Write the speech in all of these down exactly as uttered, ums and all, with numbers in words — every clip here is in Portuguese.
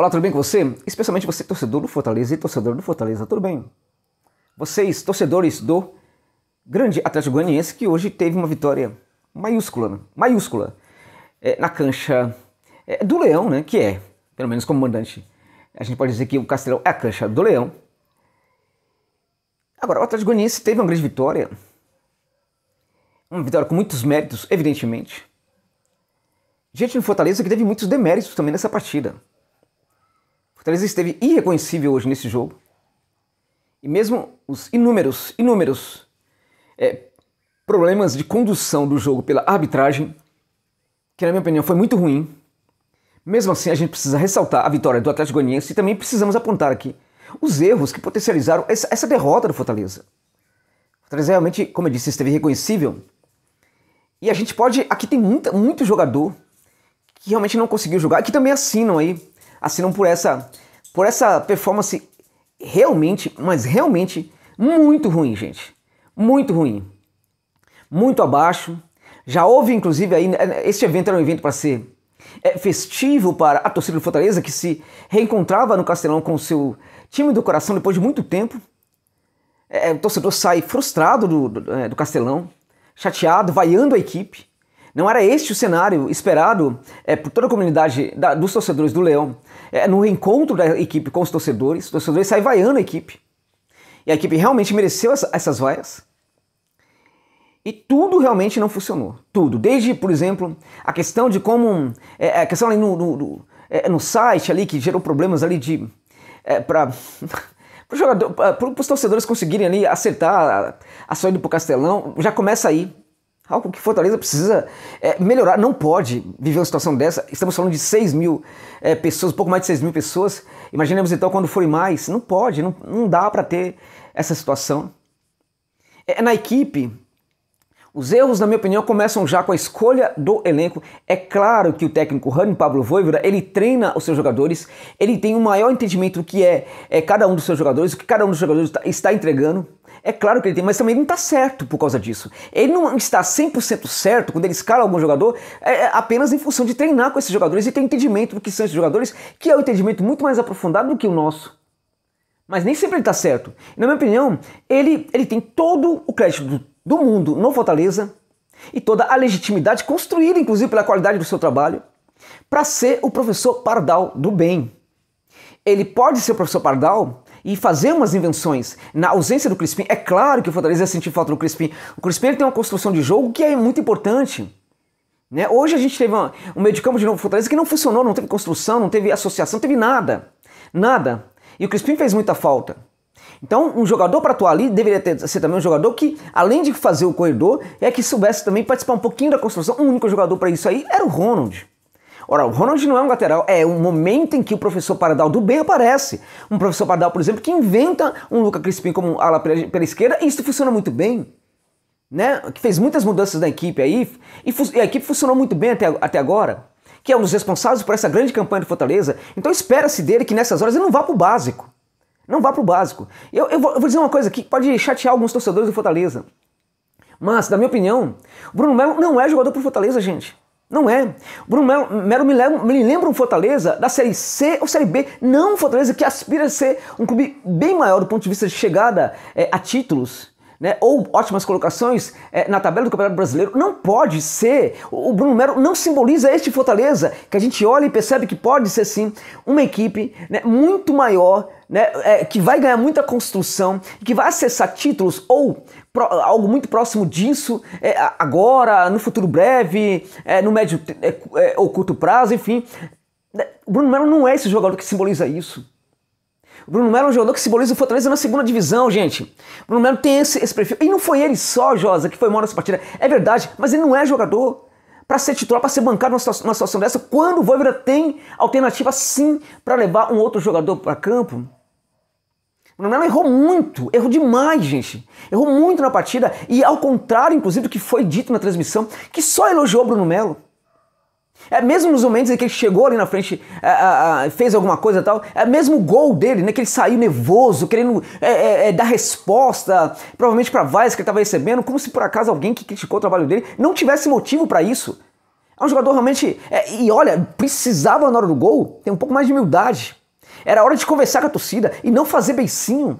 Olá, tudo bem com você? Especialmente você, torcedor do Fortaleza e torcedor do Fortaleza, tudo bem? Vocês, torcedores do grande Atlético Goianiense, que hoje teve uma vitória maiúscula, maiúscula, é, na cancha é, do Leão, né? Que é, pelo menos como mandante, a gente pode dizer que o Castelão é a cancha do Leão. Agora, o Atlético Goianiense teve uma grande vitória, uma vitória com muitos méritos, evidentemente. Gente do Fortaleza que teve muitos deméritos também nessa partida. Fortaleza esteve irreconhecível hoje nesse jogo. E mesmo os inúmeros, inúmeros é, problemas de condução do jogo pela arbitragem, que na minha opinião foi muito ruim, mesmo assim a gente precisa ressaltar a vitória do Atlético Goianiense e também precisamos apontar aqui os erros que potencializaram essa, essa derrota do Fortaleza. Fortaleza realmente, como eu disse, esteve irreconhecível. E a gente pode... Aqui tem muita, muito jogador que realmente não conseguiu jogar e que também assinam aí. Assinam por essa, por essa performance realmente, mas realmente muito ruim, gente. Muito ruim. Muito abaixo. Já houve, inclusive, aí, este evento era um evento para ser festivo para a torcida do Fortaleza, que se reencontrava no Castelão com o seu time do coração depois de muito tempo. É, o torcedor sai frustrado do, do, do Castelão, chateado, vaiando a equipe. Não era este o cenário esperado é, por toda a comunidade da, dos torcedores do Leão, é, no reencontro da equipe com os torcedores. Os torcedores saem vaiando a equipe. E a equipe realmente mereceu essa, essas vaias. E tudo realmente não funcionou. Tudo. Desde, por exemplo, a questão de como... É, a questão ali no, no, no, é, no site ali que gerou problemas ali de... É, para os torcedores conseguirem ali acertar a, a saída para o Castelão. Já começa aí. Algo que Fortaleza precisa é, melhorar, não pode viver uma situação dessa. Estamos falando de seis mil é, pessoas, pouco mais de seis mil pessoas. Imaginemos então quando forem mais. Não pode, não, não dá para ter essa situação. É, na equipe, os erros, na minha opinião, começam já com a escolha do elenco. É claro que o técnico Ronald Pablo Vojvoda, ele treina os seus jogadores, ele tem um maior entendimento do que é, é cada um dos seus jogadores, o que cada um dos jogadores tá, está entregando. É claro que ele tem, mas também ele não está certo por causa disso. Ele não está cem por cento certo quando ele escala algum jogador é apenas em função de treinar com esses jogadores e ter entendimento do que são esses jogadores, que é um entendimento muito mais aprofundado do que o nosso. Mas nem sempre ele está certo. Na minha opinião, ele, ele tem todo o crédito do mundo no Fortaleza e toda a legitimidade construída, inclusive, pela qualidade do seu trabalho, para ser o professor Pardal do bem. Ele pode ser o professor Pardal e fazer umas invenções na ausência do Crispim. É claro que o Fortaleza ia sentir falta do Crispim. O Crispim ele tem uma construção de jogo que é muito importante. Né? Hoje a gente teve uma, um meio de campo de novo Fortaleza que não funcionou, não teve construção, não teve associação, não teve nada. Nada. E o Crispim fez muita falta. Então, um jogador para atuar ali deveria ter, ser também um jogador que, além de fazer o corredor, é que soubesse também participar um pouquinho da construção. Um único jogador para isso aí era o Ronald. Ora, o Ronald não é um lateral, é um momento em que o professor Pardal do bem aparece. Um professor Pardal, por exemplo, que inventa um Lucas Crispim como ala pela, pela esquerda, e isso funciona muito bem. Né? Que fez muitas mudanças na equipe aí, e, e a equipe funcionou muito bem até, até agora. Que é um dos responsáveis por essa grande campanha do Fortaleza. Então espera-se dele que nessas horas ele não vá para o básico. Não vá para o básico. Eu, eu, vou, eu vou dizer uma coisa que pode chatear alguns torcedores do Fortaleza. Mas, na minha opinião, o Bruno Melo não é jogador para o Fortaleza, gente. Não é. O Bruno Melo me lembra, me lembra um Fortaleza da Série C ou Série B. Não um Fortaleza que aspira a ser um clube bem maior do ponto de vista de chegada é, a títulos, né? Ou ótimas colocações é, na tabela do Campeonato Brasileiro. Não pode ser. O Bruno Melo não simboliza este Fortaleza que a gente olha e percebe que pode ser sim uma equipe, né, muito maior, né, é, que vai ganhar muita construção, que vai acessar títulos ou pro, algo muito próximo disso é, agora, no futuro breve, é, no médio é, é, ou curto prazo, enfim. O Bruno Melo não é esse jogador que simboliza isso. O Bruno Melo é um jogador que simboliza o Fortaleza na segunda divisão, gente. O Bruno Melo tem esse, esse perfil. E não foi ele só, Josa, que foi mal nessa partida. É verdade, mas ele não é jogador para ser titular, para ser bancado numa situação, numa situação dessa, quando o Vojvoda tem alternativa sim para levar um outro jogador para campo. O Bruno Melo errou muito, errou demais, gente. Errou muito na partida e, ao contrário, inclusive, do que foi dito na transmissão, que só elogiou o Bruno Melo. É, mesmo nos momentos em que ele chegou ali na frente, é, é, fez alguma coisa e tal, é, mesmo o gol dele, né, que ele saiu nervoso, querendo é, é, dar resposta, provavelmente para a vaias que ele estava recebendo, como se por acaso alguém que criticou o trabalho dele não tivesse motivo para isso. É um jogador realmente... É, e olha, precisava na hora do gol ter um pouco mais de humildade. Era hora de conversar com a torcida e não fazer beicinho.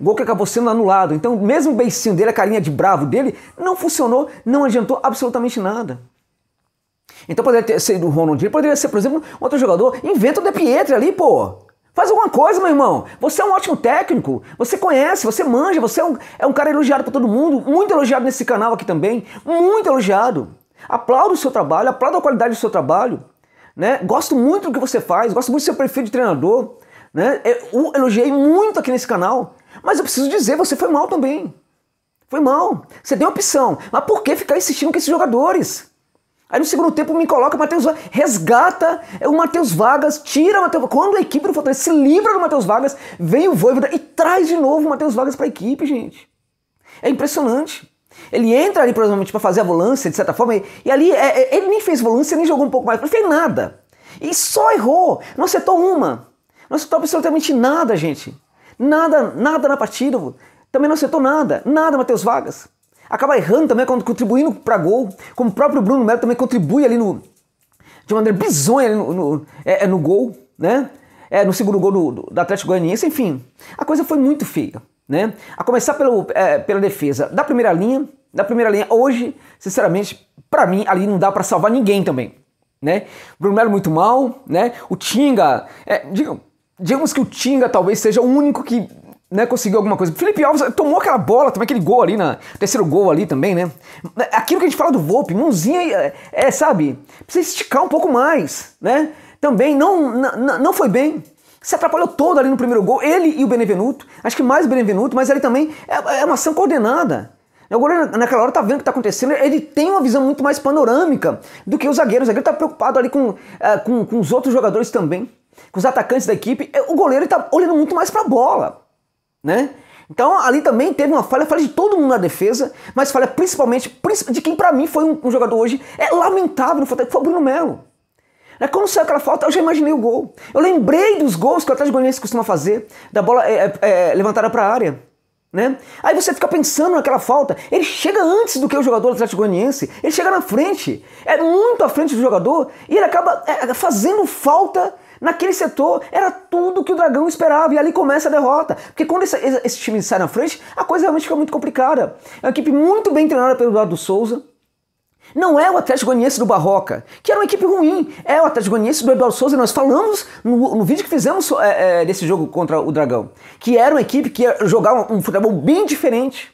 O gol que acabou sendo anulado. Então, mesmo o beicinho dele, a carinha de bravo dele, não funcionou, não adiantou absolutamente nada. Então, poderia ter sido o Ronaldinho, poderia ser, por exemplo, outro jogador. Inventa o De Pietro ali, pô. Faz alguma coisa, meu irmão. Você é um ótimo técnico. Você conhece, você manja. Você é um, é um cara elogiado por todo mundo. Muito elogiado nesse canal aqui também. Muito elogiado. Aplaudo o seu trabalho, aplaudo a qualidade do seu trabalho. Né? Gosto muito do que você faz. Gosto muito do seu perfil de treinador. Né? Eu elogiei muito aqui nesse canal. Mas eu preciso dizer, você foi mal também. Foi mal. Você deu opção. Mas por que ficar insistindo com esses jogadores? Aí no segundo tempo me coloca o Matheus Vargas, resgata o Matheus Vargas, tira o Matheus Vargas. Quando a equipe do Fortaleza se livra do Matheus Vargas, vem o Vojvoda e traz de novo o Matheus Vargas para a equipe, gente. É impressionante. Ele entra ali, provavelmente, para fazer a volância, de certa forma, e, e ali é, ele nem fez volância, nem jogou um pouco mais, não fez nada. E só errou. Não acertou uma. Não acertou absolutamente nada, gente. Nada, nada na partida. Também não acertou nada. Nada, Matheus Vargas. Acaba errando também, contribuindo para gol, como o próprio Bruno Melo também contribui ali no, de maneira bizonha ali no, no, é, no gol, né? É, no segundo gol do, do, do Atlético Goianiense, enfim. A coisa foi muito feia, né? A começar pelo, é, pela defesa da primeira linha, da primeira linha hoje, sinceramente, para mim, ali não dá para salvar ninguém também, né? Bruno Melo muito mal, né? O Tinga, é, digamos, digamos que o Tinga talvez seja o único que... Né, conseguiu alguma coisa. Felipe Alves tomou aquela bola, tomou aquele gol ali, na terceiro gol ali também, né? Aquilo que a gente fala do Volpi, mãozinha, é, é, sabe? Precisa esticar um pouco mais, né? Também não, não, não foi bem. Se atrapalhou todo ali no primeiro gol, ele e o Benevenuto. Acho que mais o Benevenuto, mas ele também é, é uma ação coordenada. O goleiro naquela hora tá vendo o que tá acontecendo, ele tem uma visão muito mais panorâmica do que o zagueiro. O zagueiro tá preocupado ali com, com, com os outros jogadores também, com os atacantes da equipe. O goleiro tá olhando muito mais pra bola. Né? Então ali também teve uma falha, falha de todo mundo na defesa, mas falha principalmente de quem pra mim foi um, um jogador hoje é lamentável, foi o Bruno Melo. Quando saiu aquela falta eu já imaginei o gol, eu lembrei dos gols que o Atlético Goianiense costuma fazer, da bola é, é, levantada pra área, né? Aí você fica pensando naquela falta, ele chega antes do que o jogador do Atlético Goianiense, ele chega na frente, é muito à frente do jogador e ele acaba é, fazendo falta. Naquele setor, era tudo que o Dragão esperava. E ali começa a derrota. Porque quando esse, esse time sai na frente, a coisa realmente fica muito complicada. É uma equipe muito bem treinada pelo Eduardo Souza. Não é o Atlético Goianiense do Barroca, que era uma equipe ruim. É o Atlético Goianiense do Eduardo Souza. E nós falamos no, no vídeo que fizemos é, é, desse jogo contra o Dragão. Que era uma equipe que ia jogar um, um futebol bem diferente.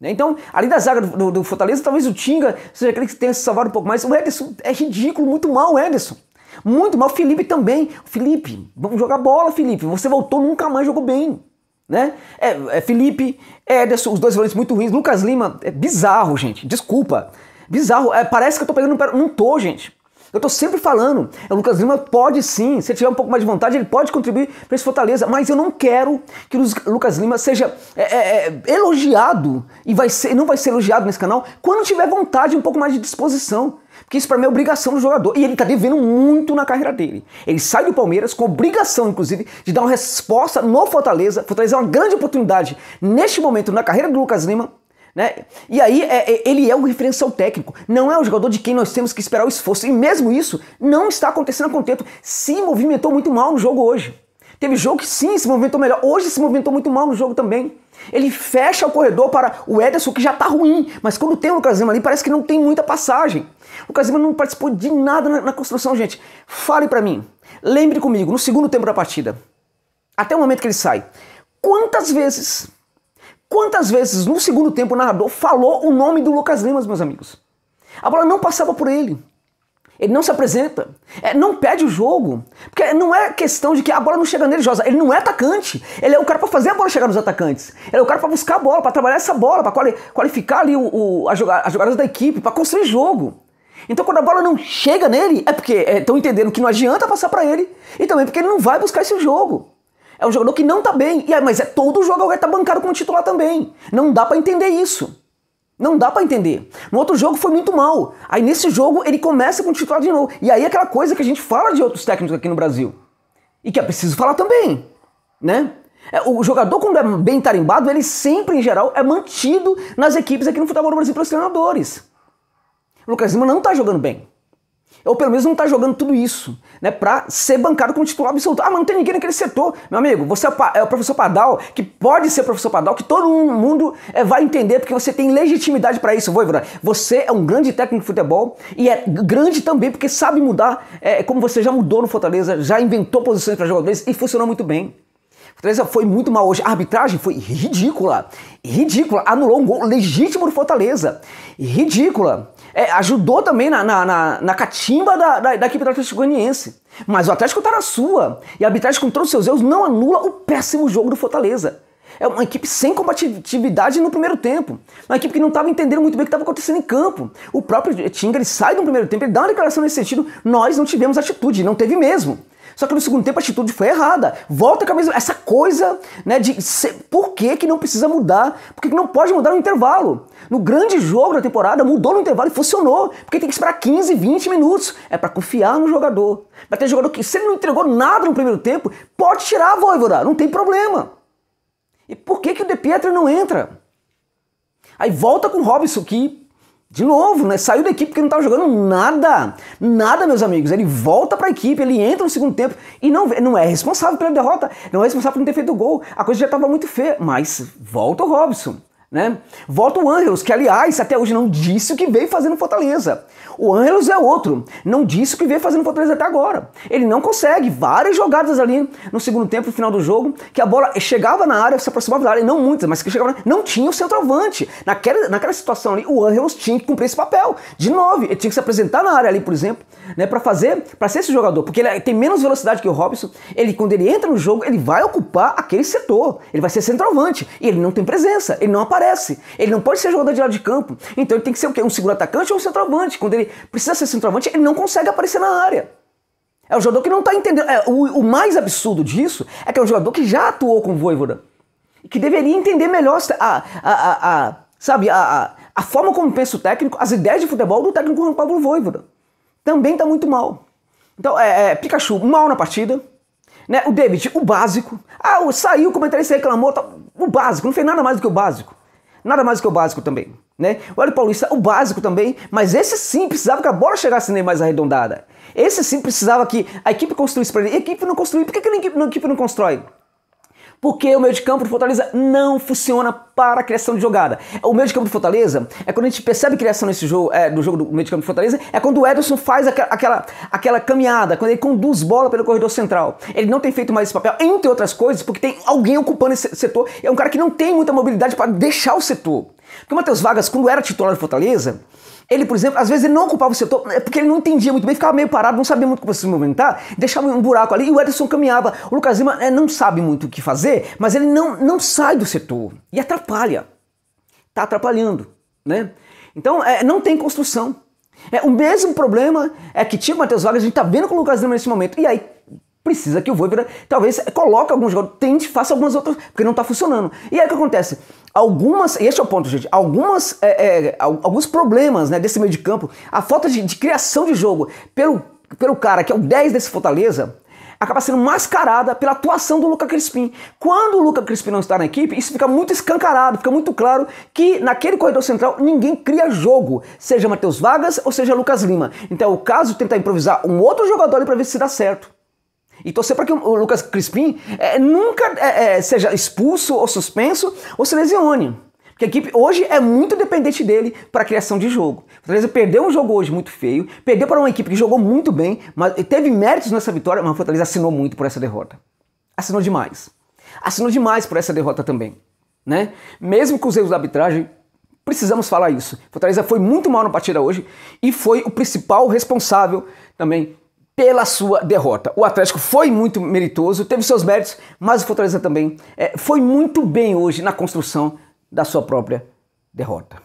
Né? Então, ali da zaga do, do, do Fortaleza, talvez o Tinga seja aquele que tenha se salvado um pouco mais. O Ederson é ridículo, muito mal o Ederson. Muito mal, o Felipe também. Felipe, vamos jogar bola, Felipe. Você voltou, nunca mais jogou bem. Né? É, é Felipe, Ederson, os dois volantes muito ruins. Lucas Lima, é bizarro, gente. Desculpa. Bizarro. É, parece que eu tô pegando... Não tô, gente. Eu tô sempre falando. O Lucas Lima pode sim. Se ele tiver um pouco mais de vontade, ele pode contribuir para esse Fortaleza. Mas eu não quero que o Lucas Lima seja é, é, elogiado. E vai ser, não vai ser elogiado nesse canal quando tiver vontade, um pouco mais de disposição. Porque isso para mim é obrigação do jogador. E ele tá devendo muito na carreira dele. Ele sai do Palmeiras com obrigação, inclusive, de dar uma resposta no Fortaleza. Fortaleza é uma grande oportunidade neste momento na carreira do Lucas Lima. Né? E aí é, é, ele é um referencial técnico. Não é o jogador de quem nós temos que esperar o esforço. E mesmo isso não está acontecendo a contento. Se movimentou muito mal no jogo hoje. Teve jogo que sim, se movimentou melhor. Hoje se movimentou muito mal no jogo também. Ele fecha o corredor para o Ederson, que já tá ruim. Mas quando tem o Lucas Lima ali, parece que não tem muita passagem. O Lucas Lima não participou de nada na, na construção, gente. Fale pra mim. Lembre comigo, no segundo tempo da partida, até o momento que ele sai, quantas vezes, quantas vezes no segundo tempo o narrador falou o nome do Lucas Lima, meus amigos? A bola não passava por ele. Ele não se apresenta, é, não pede o jogo, porque não é questão de que a bola não chega nele, Josa. Ele não é atacante, ele é o cara para fazer a bola chegar nos atacantes, ele é o cara para buscar a bola, para trabalhar essa bola, para quali qualificar ali o, o, a jogada, as jogadas da equipe, para construir jogo. Então quando a bola não chega nele, é porque estão é, entendendo que não adianta passar para ele, e também porque ele não vai buscar esse jogo. É um jogador que não tá bem, e é, mas é todo jogo alguém tá bancado como titular também, não dá para entender isso. Não dá pra entender. No outro jogo foi muito mal. Aí nesse jogo ele começa com o titular de novo. E aí é aquela coisa que a gente fala de outros técnicos aqui no Brasil. E que é preciso falar também, né? O jogador, quando é bem tarimbado, ele sempre, em geral, é mantido nas equipes aqui no futebol do Brasil pelos treinadores. O Lucas Lima não tá jogando bem. Ou pelo menos não tá jogando tudo isso, né, pra ser bancado como titular absoluto. Ah, mas não tem ninguém naquele setor. Meu amigo, você é o professor Pardal, que pode ser professor Pardal, que todo mundo é, vai entender, porque você tem legitimidade para isso, Vojvoda. Você é um grande técnico de futebol e é grande também porque sabe mudar, é, como você já mudou no Fortaleza, já inventou posições para jogadores e funcionou muito bem. Fortaleza foi muito mal hoje. A arbitragem foi ridícula. Ridícula. Anulou um gol legítimo do Fortaleza. Ridícula. É, ajudou também na, na, na, na catimba da, da, da equipe do Atlético Goianiense. Mas o Atlético tá na sua. E a arbitragem, com todos os seus erros, não anula o péssimo jogo do Fortaleza. É uma equipe sem combatividade no primeiro tempo. Uma equipe que não estava entendendo muito bem o que estava acontecendo em campo. O próprio Tinga, ele sai do primeiro tempo, ele dá uma declaração nesse sentido. Nós não tivemos atitude. Não teve mesmo. Só que no segundo tempo a atitude foi errada. Volta com a mesma... Essa coisa, né, de... Ser, por que que não precisa mudar? Por que que não pode mudar no intervalo? No grande jogo da temporada, mudou no intervalo e funcionou. Porque tem que esperar quinze, vinte minutos. É pra confiar no jogador. Pra ter jogador que, se ele não entregou nada no primeiro tempo, pode tirar a Vojvoda, não tem problema. E por que que o De Pietro não entra? Aí volta com o Robson, que... De novo, né? Saiu da equipe porque não estava jogando nada. Nada, meus amigos. Ele volta para a equipe, ele entra no segundo tempo e não, não é responsável pela derrota, não é responsável por não ter feito o gol. A coisa já estava muito feia, mas volta o Robson, né? Volta o Angelus, que aliás, até hoje não disse o que veio fazendo Fortaleza. O Angelus é outro, não disse o que veio fazendo Fortaleza até agora. Ele não consegue, várias jogadas ali no segundo tempo, no final do jogo, que a bola chegava na área, se aproximava da área, não muitas, mas que chegava na... não tinha o centroavante. Naquela, naquela situação ali, o Angelus tinha que cumprir esse papel, de nove, ele tinha que se apresentar na área ali, por exemplo, né, para fazer, para ser esse jogador, porque ele tem menos velocidade que o Robson. Ele, quando ele entra no jogo, ele vai ocupar aquele setor, ele vai ser centroavante, e ele não tem presença, ele não aparece, ele não pode ser jogador de lado de campo, então ele tem que ser o quê? Um segundo atacante ou um centroavante. Quando ele precisa ser centroavante, ele não consegue aparecer na área. É um jogador que não está entendendo. É, o, o mais absurdo disso é que é um jogador que já atuou com o Vojvoda e que deveria entender melhor a, a, a, a, sabe, a, a, a forma como pensa o técnico, as ideias de futebol do técnico Ronald Pablo Vojvoda. Também está muito mal. Então, é, é, Pikachu mal na partida. Né? O David, o básico. Ah, saiu, o comentarista reclamou. Tá, o básico, não fez nada mais do que o básico. Nada mais do que o básico também. Né? O Hélio Paulista, o básico também, mas esse sim precisava que a bola chegasse nem mais arredondada. Esse sim precisava que a equipe construísse para ele. A equipe não construiu. Por que, que a, equipe, a equipe não constrói? Porque o meio de campo do Fortaleza não funciona para a criação de jogada. O meio de campo do Fortaleza é quando a gente percebe a criação nesse jogo, é, do jogo do meio de campo do Fortaleza, é quando o Ederson faz aquela, aquela, aquela caminhada, quando ele conduz bola pelo corredor central. Ele não tem feito mais esse papel, entre outras coisas, porque tem alguém ocupando esse setor. É um cara que não tem muita mobilidade para deixar o setor. Porque o Matheus Vargas, quando era titular do Fortaleza, ele, por exemplo, às vezes ele não ocupava o setor, porque ele não entendia muito bem, ficava meio parado, não sabia muito como se movimentar, deixava um buraco ali e o Ederson caminhava. O Lucas Lima é, não sabe muito o que fazer, mas ele não, não sai do setor e atrapalha. Tá atrapalhando, né? Então, é, não tem construção. É, o mesmo problema é que tinha o Matheus Vargas, a gente tá vendo com o Lucas Lima nesse momento. E aí, precisa que o Vojvoda talvez coloque alguns jogadores, tente, faça algumas outras, porque não tá funcionando. E aí o que acontece? Algumas, e este é o ponto, gente, algumas, é, é, alguns problemas, né, desse meio de campo, a falta de, de criação de jogo pelo, pelo cara que é o dez desse Fortaleza, acaba sendo mascarada pela atuação do Lucas Crispim. Quando o Lucas Crispim não está na equipe, isso fica muito escancarado, fica muito claro que naquele corredor central ninguém cria jogo, seja Matheus Vargas ou seja Lucas Lima. Então é o caso de tentar improvisar um outro jogador ali para ver se dá certo. E torcer para que o Lucas Crispim é, nunca é, é, seja expulso ou suspenso ou se lesione. Porque a equipe hoje é muito dependente dele para a criação de jogo. O Fortaleza perdeu um jogo hoje muito feio, perdeu para uma equipe que jogou muito bem, mas teve méritos nessa vitória, mas o Fortaleza assinou muito por essa derrota. Assinou demais. Assinou demais por essa derrota também. Né? Mesmo com os erros da arbitragem, precisamos falar isso. O Fortaleza foi muito mal na partida hoje e foi o principal responsável também pela sua derrota. O Atlético foi muito meritoso, teve seus méritos, mas o Fortaleza também é, foi muito bem hoje na construção da sua própria derrota.